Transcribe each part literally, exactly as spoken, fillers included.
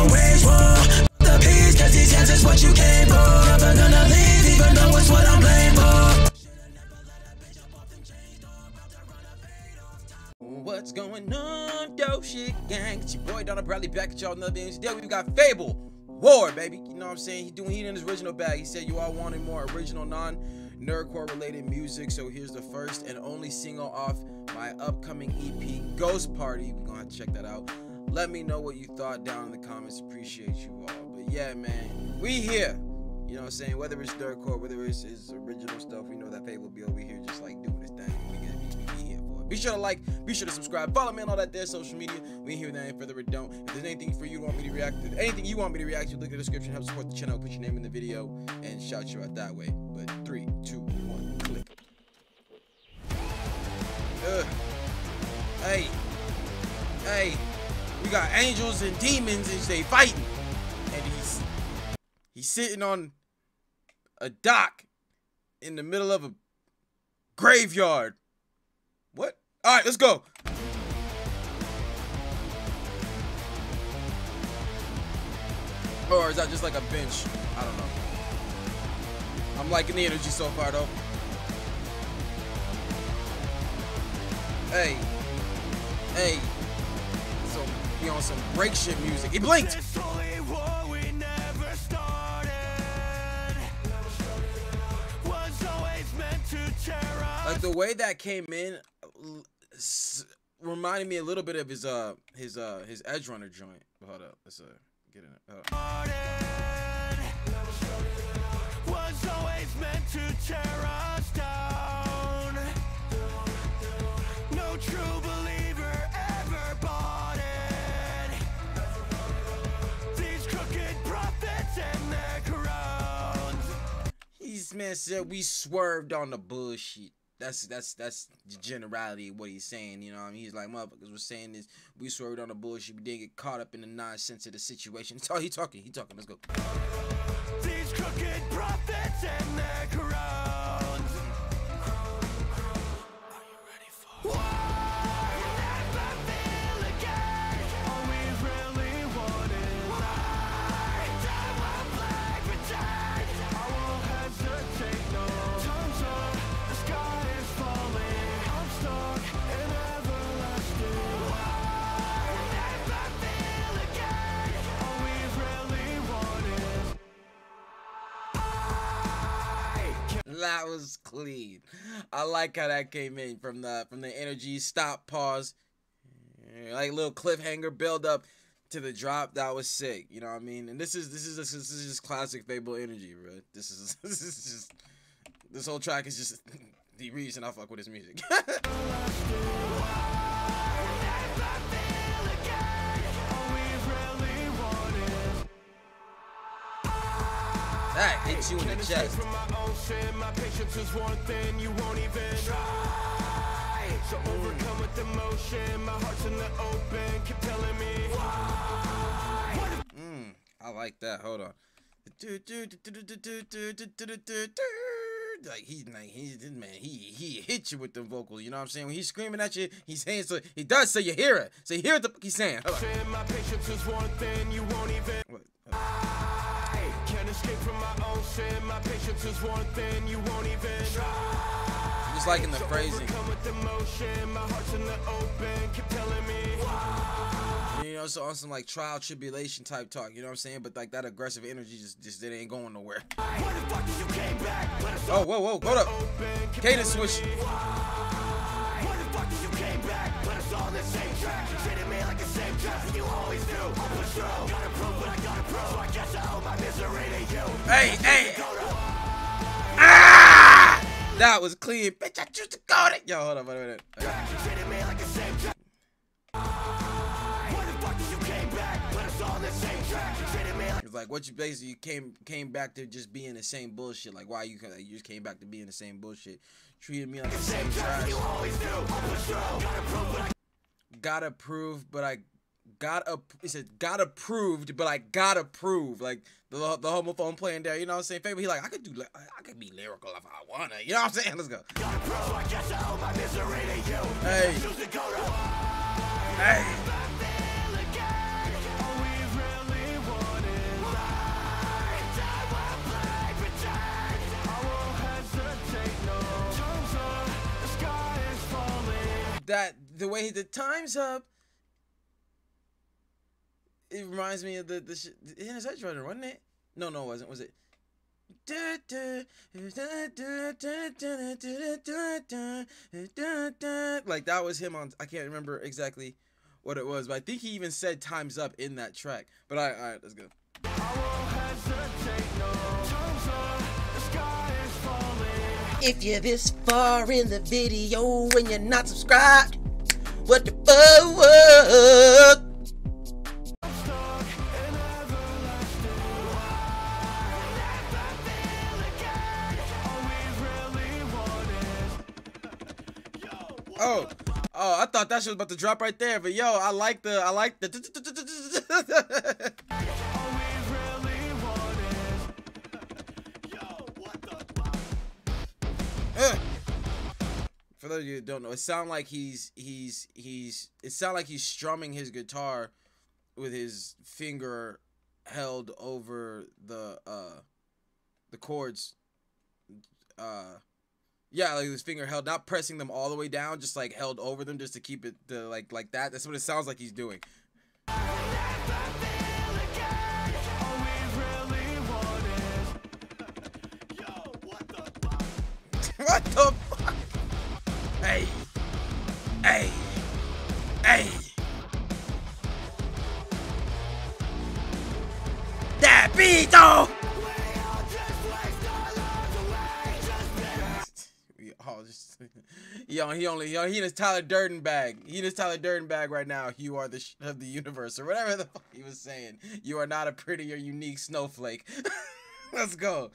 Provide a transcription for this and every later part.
always wrong. The peace, cause these hands is what you came for. Never gonna leave, even though it's what I'm blamed for. Should've never let a bitch up off them chains, though. About to run a fade off top. What's going on, dope shit gang? It's your boy Donald Bradley back at y'all another video. Today we got FabvL War, baby. You know what I'm saying? He doing heat in his original bag. He said you all wanted more original non-nerdcore related music, so here's the first and only single off my upcoming E P, Ghost Party. We're gonna have to check that out. Let me know what you thought down in the comments. Appreciate you all. But yeah, man, we here. You know what I'm saying? Whether it's nerdcore, whether it's his original stuff, we know that FabvL will be over here just like doing his thing. We gonna be, be here for it. Be sure to like, be sure to subscribe, follow me on all that there social media. We ain't here with any further ado. If there's anything for you to want me to react to, anything you want me to react to, look in the description, help support the channel, put your name in the video, and shout you out that way. But three, two, one, click. Ugh. Hey. Hey. We got angels and demons and they fighting. And he's he's sitting on a dock in the middle of a graveyard. What? Alright, let's go. Or is that just like a bench? I don't know. I'm liking the energy so far though. Hey. Hey. So be on some break shit music. It blinked. Like the way that came in reminded me a little bit of his uh his uh his edge runner joint. Hold up, let's uh get in it. Was always meant to tear us down. No true belief. Man said we swerved on the bullshit. That's that's that's the generality of what he's saying. You know what I mean? He's like, motherfuckers was saying this. We swerved on the bullshit. We didn't get caught up in the nonsense of the situation. That's all he talking. He talking. Let's go. These crooked prophets and their crowns. Are you ready for war? You'll never feel again. All we really want is war. That was clean. I like how that came in from the from the energy stop, pause, like a little cliffhanger build up to the drop. That was sick. You know what I mean? And this is this is this is just classic FabvL energy, bro. This is this is just this whole track is just the reason I fuck with his music. That hits you in the chest. My patience is one thing you won't even try. So overcome with emotion, my heart's in the open, keep telling me why. Mm, I like that. Hold on. Like he's like he's this man. He he hits you with the vocals. You know what I'm saying? When he's screaming at you, he's saying so. He does so you hear it. So you hear what the fuck he's saying. My patience is one thing you won't even. Can't escape from my own sin. My patience is one thing you won't even try. Just like in the so phrasing. With emotion, my heart's in the open, keep telling me why. You know, so on some like trial tribulation type talk, you know what I'm saying? But like that aggressive energy just just it ain't going nowhere. Why the fuck did you came back? Oh, whoa, whoa, hold up. Cadence switch. Why the fuck did you came back? Put us all on the same track. Treated me like the same track. You always knew I was true. Gotta prove what I gotta prove. I guess I owe my misery to you. Hey, hey. Ah! That was clean. Bitch, I choose to go to. Yo, hold on, wait a minute. Treated me like the same track. Why the fuck did you came back? Put us all on the same track. Treated me like. It's like what you basically you came came back to just being the same bullshit. Like why you like, you just came back to being the same bullshit. Treated me like the same trash. You always do. Gotta prove, but I got approved, but I got up. He said got approved, but I got approved. Like the the homophone playing there. You know what I'm saying? FabvL, he like I could do. I, I could be lyrical if I wanna. You know what I'm saying? Let's go. Gotta prove, I guess I owe my misery to you. Hey. Hey. Hey. that the way the time's up, it reminds me of the the, sh the Intersection Runner, wasn't it? No, no, it wasn't. Was it? Like that was him on. I can't remember exactly what it was, but I think he even said "Time's Up" in that track. But all right, all right, let's go. If you're this far in the video and you're not subscribed, what the fuck? Oh, oh, I thought that shit was about to drop right there, but yo, I like the, I like the. For those of you who don't know, it sound like he's he's he's it sound like he's strumming his guitar with his finger held over the uh the chords. Uh yeah, like his finger held, not pressing them all the way down, just like held over them just to keep it the like like that. That's what it sounds like he's doing. What the fuck? Hey, hey, hey. That beat though. We all just yo, he only yo, he in his Tyler Durden bag. He in his Tyler Durden bag right now. You are the sh of the universe, or whatever the fuck he was saying. You are not a pretty or unique snowflake. Let's go.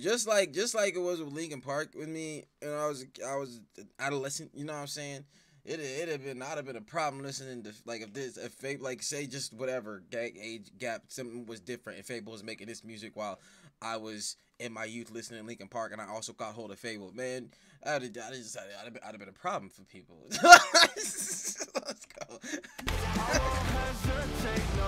Just like, just like it was with Linkin Park with me, and I was, I was an adolescent. You know what I'm saying? It, it have been, I'd have been a problem listening to like if this, if Fable, like say just whatever age gap, something was different. And Fable was making this music while I was in my youth listening to Linkin Park, and I also got hold of Fable. Man, I'd have, I'd have, I'd have been a problem for people. Let's go. I won't hesitate, no.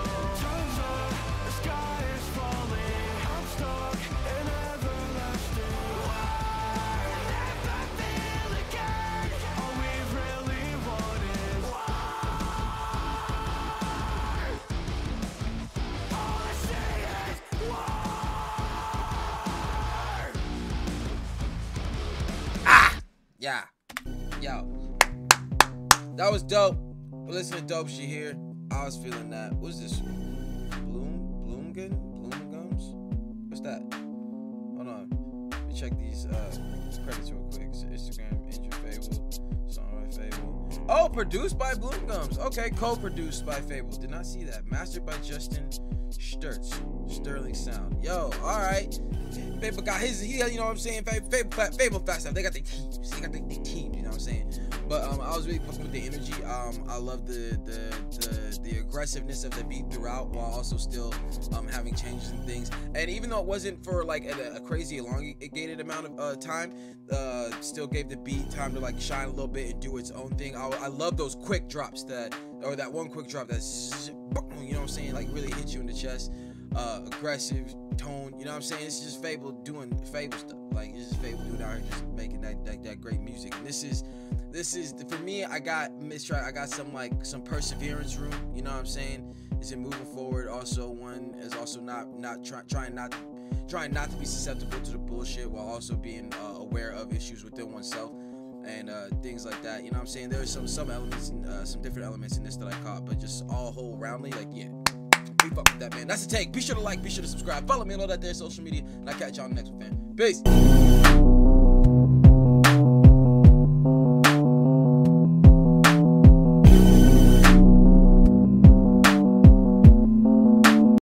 Yeah, yo, that was dope. We're listening to dope shit here. I was feeling that. What's this? Bloom, Bloom Gun, Bloom Gums. What's that? Hold on. Let me check these uh, credits real quick. So Instagram, intro Fable, song by Fable. Oh, produced by Bloom Gums. Okay, co-produced by Fable. Did not see that. Mastered by Justin Sturtz, Sterling Sound. Yo, all right. Fable got his, he, you know what I'm saying? Fable, Fable, Fable Fast Stuff. They got their teams. They got their teams, you know what I'm saying? But um, I was really fucking with the energy. Um, I love the, the the the aggressiveness of the beat throughout, while also still um having changes and things. And even though it wasn't for like a, a crazy elongated amount of uh, time, uh, still gave the beat time to like shine a little bit and do its own thing. I, I love those quick drops that, or that one quick drop that's, you know what I'm saying? Like really hit you in the chest. Uh, aggressive tone, you know what I'm saying? It's just Fable doing Fable stuff. Like it's just Fable doing out here, just making that, that that great music. And this is this is for me. I got mistrust. I got some like some perseverance room. You know what I'm saying? Is it moving forward? Also, one is also not not trying trying not trying not to be susceptible to the bullshit while also being uh, aware of issues within oneself and uh, things like that. You know what I'm saying? There's some some elements, uh, some different elements in this that I caught, but just all whole roundly, like yeah. We fuck with that, man. That's the take. Be sure to like, be sure to subscribe, follow me on all that there social media, and I'll catch y'all next one, fam. Peace.